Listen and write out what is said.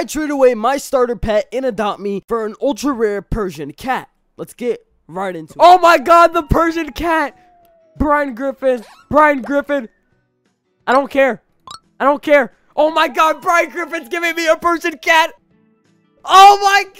I trade away my starter pet in Adopt Me for an ultra rare Persian cat. Let's get right into it. Oh my god, the Persian cat! Brian Griffin, Brian Griffin. I don't care. I don't care. Oh my god, Brian Griffin's giving me a Persian cat. Oh my god!